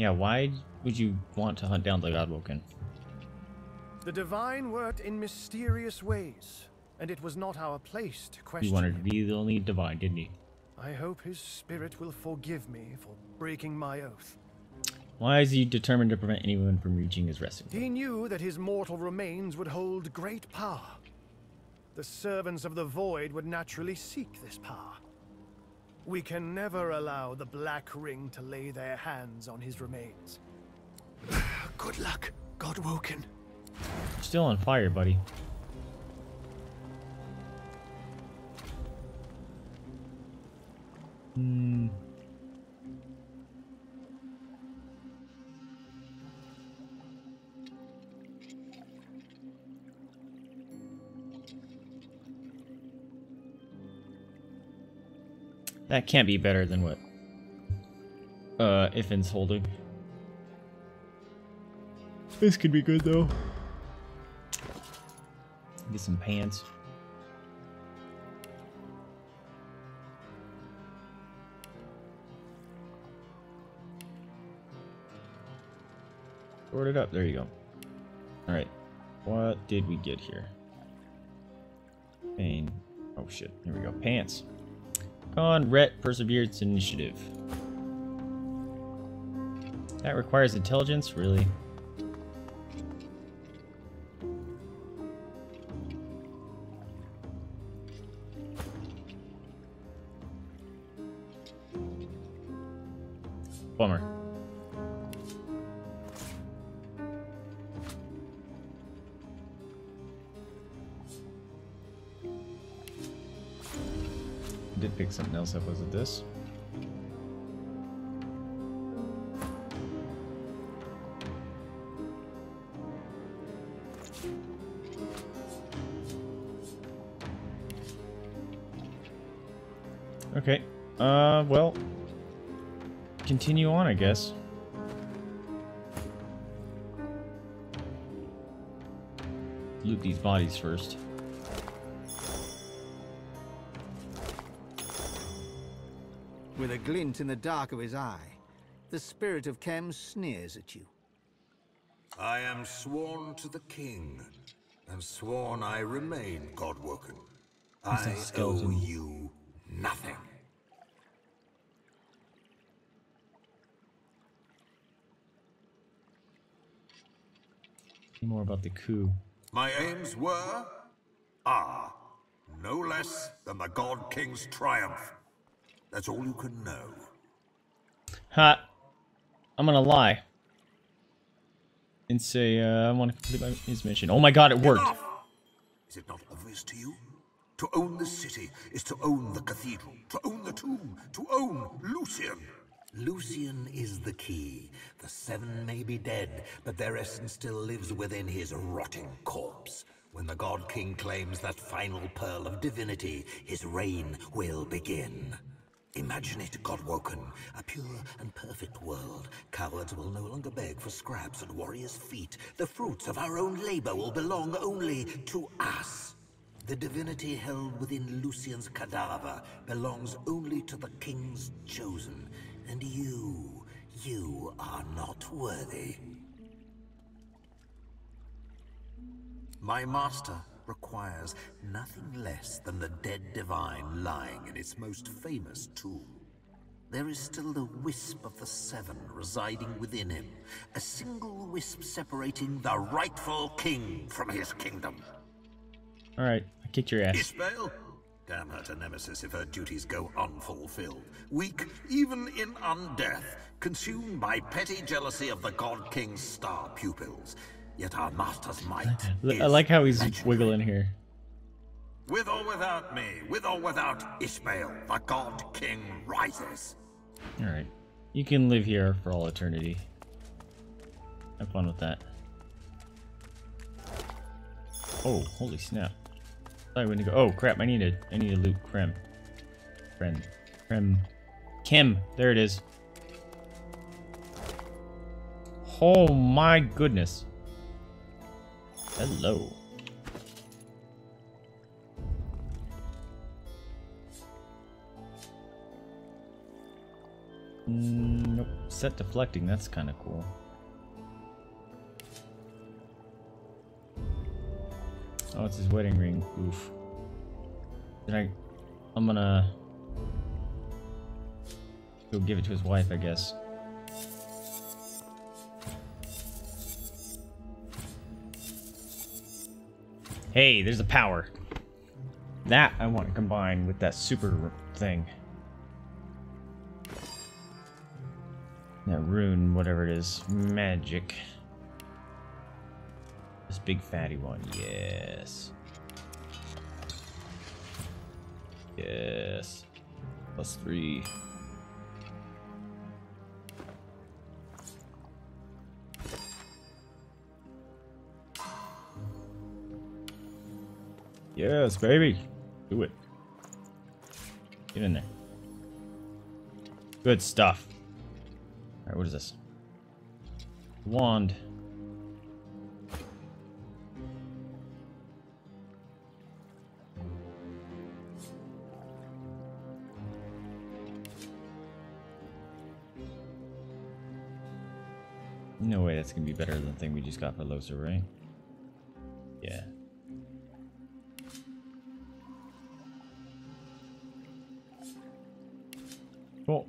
Yeah, why would you want to hunt down the Godwoken? The divine worked in mysterious ways, and it was not our place to question. He wanted to be the only divine, didn't he? I hope his spirit will forgive me for breaking my oath. Why is he determined to prevent anyone from reaching his resting place? He knew that his mortal remains would hold great power. The servants of the void would naturally seek this power. We can never allow the Black Ring to lay their hands on his remains. Good luck, Godwoken. You're still on fire, buddy. Hmm. That can't be better than what Ifen's holding. This could be good though. Get some pants. Sort it up, there you go. Alright. What did we get here? Pain. Oh shit, here we go. Pants. Con, Ret, Perseverance, Initiative. That requires intelligence? Really? Bummer. Did pick something else up, was it this? Okay. Well, continue on, I guess. Loot these bodies first. With a glint in the dark of his eye, the spirit of Kemm sneers at you. I am sworn to the king, and sworn I remain Godwoken. I owe you nothing. More about the coup. My aims were, are, no less than the God-King's triumph. That's all you can know. Ha! I'm gonna lie. And say, I want to complete his mission. Oh my god, it worked! Enough. Is it not obvious to you? To own the city is to own the cathedral, to own the tomb, to own Lucian. Lucian is the key. The seven may be dead, but their essence still lives within his rotting corpse. When the God-King claims that final pearl of divinity, his reign will begin. Imagine it, Godwoken, a pure and perfect world. Cowards will no longer beg for scraps at warriors' feet. The fruits of our own labor will belong only to us. The divinity held within Lucian's cadaver belongs only to the king's chosen. And you are not worthy. My master requires nothing less than the dead divine lying in its most famous tomb. There is still the wisp of the seven residing within him, a single wisp separating the rightful king from his kingdom. Alright, I kicked your ass. Ishmael? Damn her to Nemesis if her duties go unfulfilled. Weak, even in undeath, consumed by petty jealousy of the God-King's star pupils. Yet our master's might I like how he's wiggling here. With or without me, with or without Ishmael, the God-King rises. Alright. You can live here for all eternity. Have fun with that. Oh, holy snap. I wouldn't go. Oh crap, I need to loot Kemm. Kemm, there it is. Oh my goodness. Hello. Nope. Set deflecting, that's kind of cool. Oh, it's his wedding ring. Oof. Then I'm gonna go give it to his wife, I guess. Hey, there's the power. That I want to combine with that super thing. That rune, whatever it is. Magic. This big fatty one. Yes. Yes. +3. Yes, baby. Do it. Get in there. Good stuff. Alright, what is this? Wand. No way that's gonna be better than the thing we just got for Lohse, right? Yeah. Cool.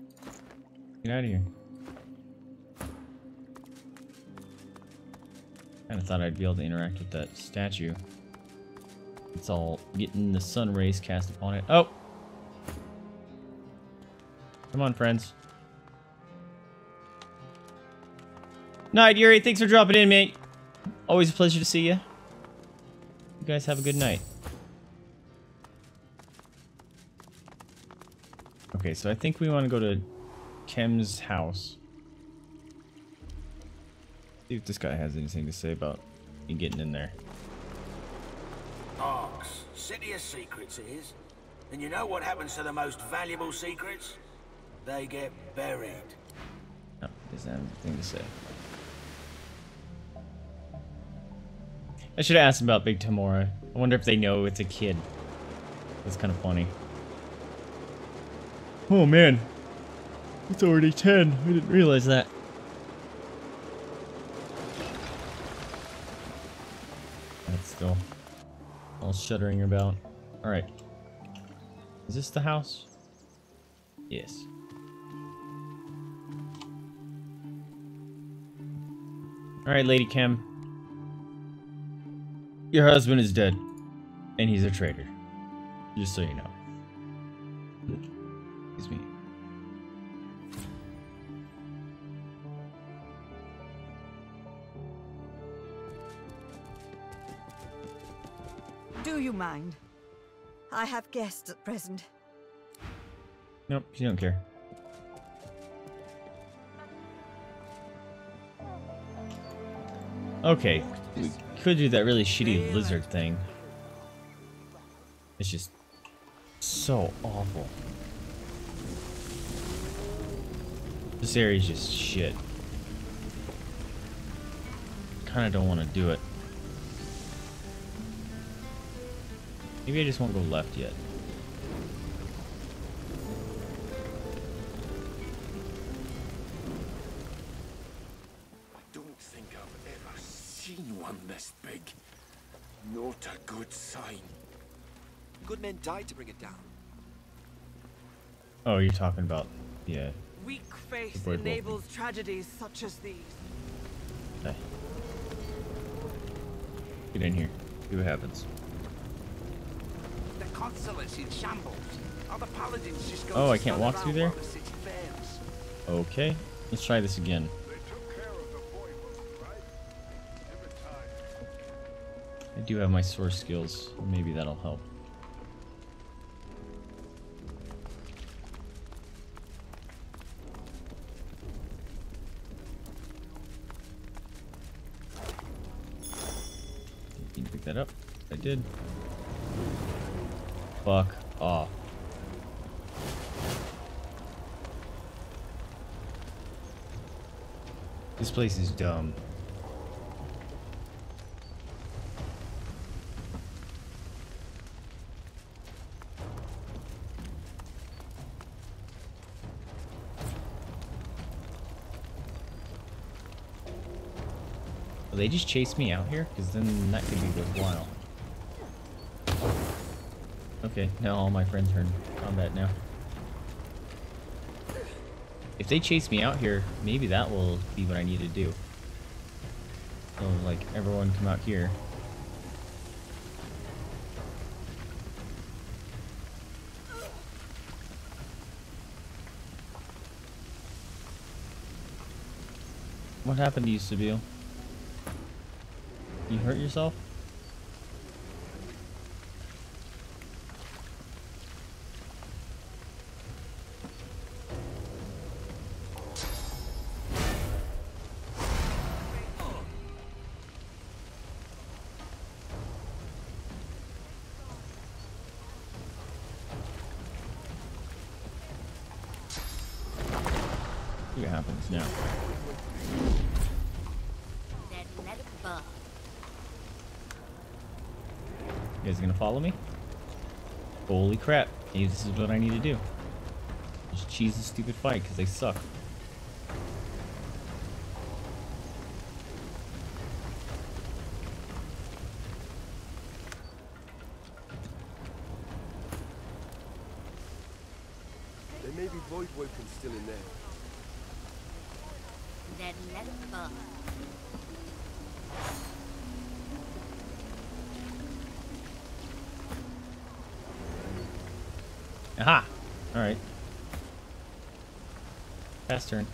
Get out of here. Kinda thought I'd be able to interact with that statue. It's all getting the sun rays cast upon it. Oh! Come on, friends. Night, Yuri. Thanks for dropping in, mate. Always a pleasure to see you. You guys have a good night. Okay, so I think we want to go to Kemm's house. See if this guy has anything to say about me getting in there. Arx, city of secrets it is. And you know what happens to the most valuable secrets? They get buried. No, he doesn't have anything to say. I should have asked about Big Tamora. I wonder if they know it's a kid. That's kind of funny. Oh man, it's already 10. I didn't realize that. That's still all shuddering about. All right, is this the house? Yes. All right, Lady Kemm, your husband is dead, and he's a traitor. Just so you know. Me. Do you mind? I have guests at present. Nope, she don't care. Okay, we could do that really shitty lizard thing. It's just so awful. This area's just shit. Kinda don't wanna do it. Maybe I just won't go left yet. I don't think I've ever seen one this big. Not a good sign. Good men died to bring it down. Oh, you're talking about, yeah. Weak faith enables tragedies such as these. Okay. Get in here. See what happens. The consulate's in shambles. Other paladins just go. Oh, I can't walk through there? Okay. Let's try this again. I do have my source skills. Maybe that'll help. That up. I did. Fuck off. This place is dumb. Will they just chase me out here? Because then that could be worthwhile. Okay, now all my friends are in combat now. If they chase me out here, maybe that will be what I need to do. So, like, everyone come out here. What happened to you, Sebille? You hurt yourself? What happens now? You guys gonna follow me? Holy crap. Maybe this is what I need to do. Just cheese the stupid fight because they suck. There may be Godwoken still in there. Then let them fall. Aha! Alright. Pass turn.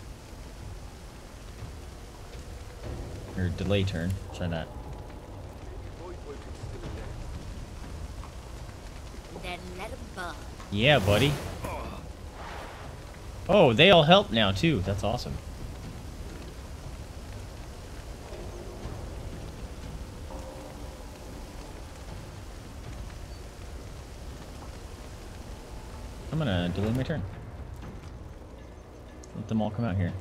Or delay turn. Try not. Then let them fall. Yeah, buddy. Oh, they all help now, too. That's awesome. I'm gonna delay my turn. Let them all come out here.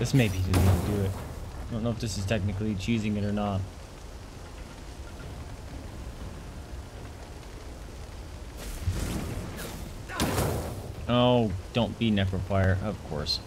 This maybe didn't do it. I don't know if this is technically cheesing it or not. Oh, don't be Necrofire, of course.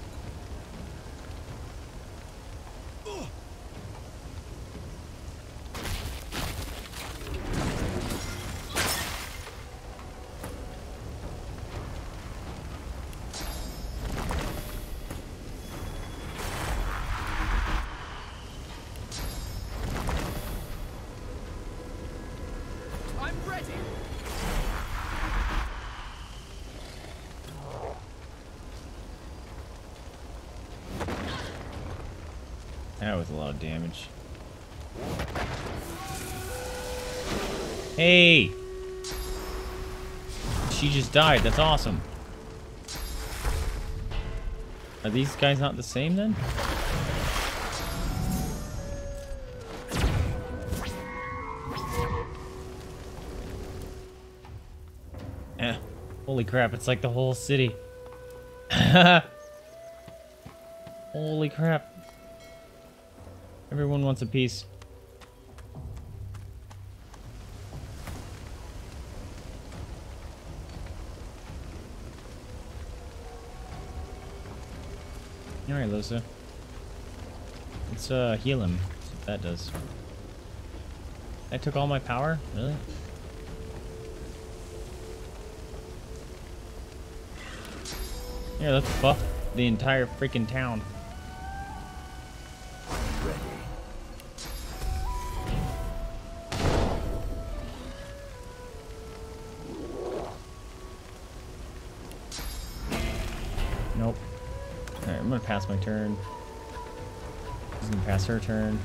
That was a lot of damage. Hey! She just died. That's awesome. Are these guys not the same then? Holy crap, it's like the whole city. Holy crap. Everyone wants a piece. Alright, Lohse. Let's heal him. That's what that does. That took all my power? Really? Yeah, let's buff the entire freaking town. Nope. Alright, I'm gonna pass my turn. She's gonna pass her turn.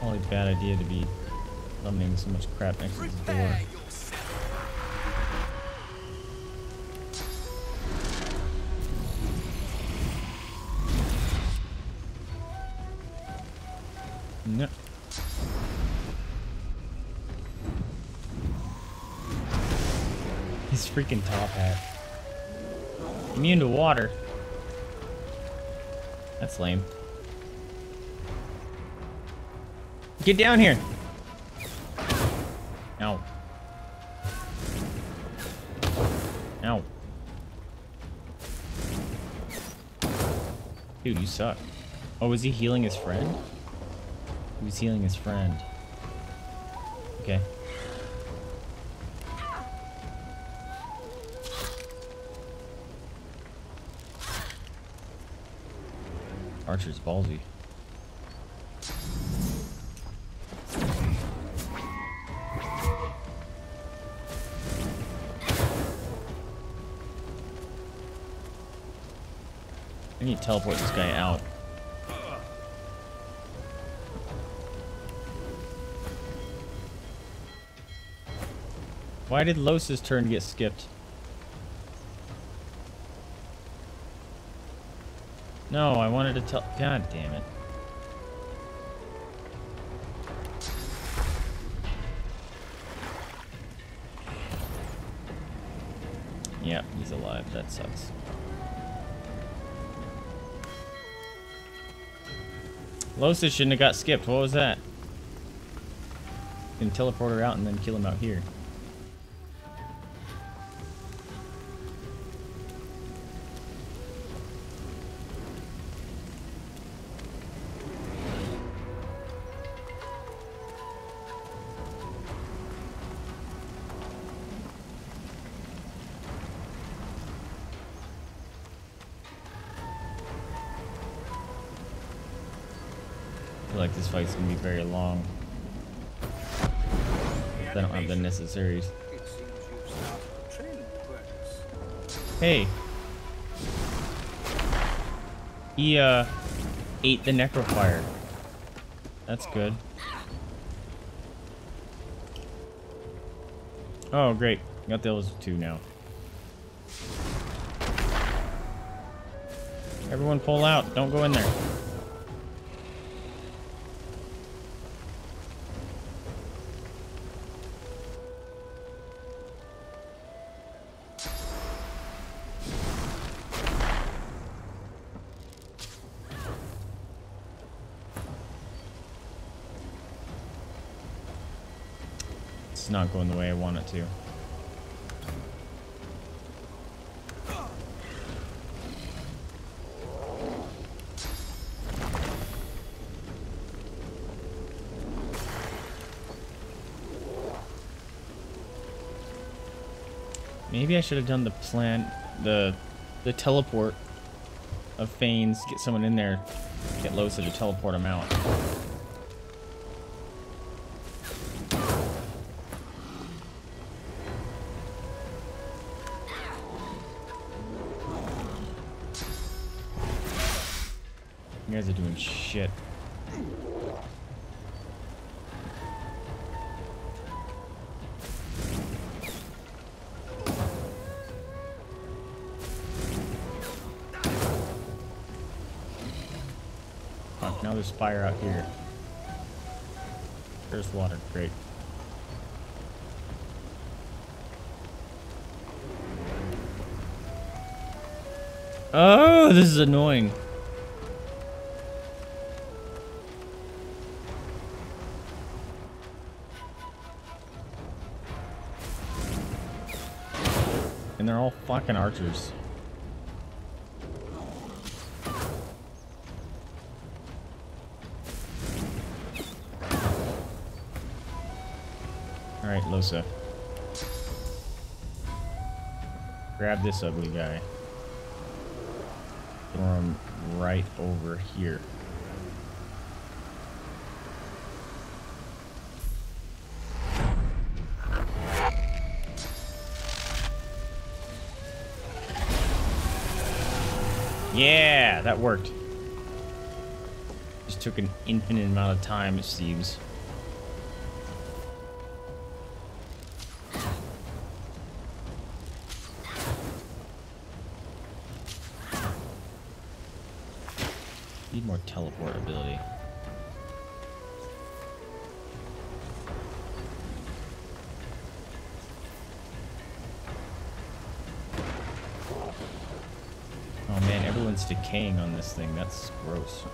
Probably a bad idea to be dumping so much crap next to the door. No. His freaking top hat. Immune to water. That's lame. Get down here! Ow. Ow. Dude, you suck. Oh, was he healing his friend? He was healing his friend. Okay. Archer's ballsy. I need to teleport this guy out. Why did Lohse's turn get skipped? No, I wanted to tell. God damn it. Yeah, he's alive. That sucks. Lohse shouldn't have got skipped. What was that? You can teleport her out and then kill him out here. Fight's gonna be very long. I don't have the necessaries. Hey, he ate the Necrofire. That's good. Oh great, got those two now. Everyone pull out! Don't go in there. Not going the way I want it to. Maybe I should have done the plan, the teleport of Fane's, get someone in there, get Lohse to teleport him out. You guys are doing shit. Fuck, now there's fire out here. There's water, great. Oh, this is annoying. And they're all fucking archers. Alright, Lohse. Grab this ugly guy. Throw him right over here. Yeah, that worked. Just took an infinite amount of time, it seems. Need more teleport ability. Decaying on this thing, that's gross.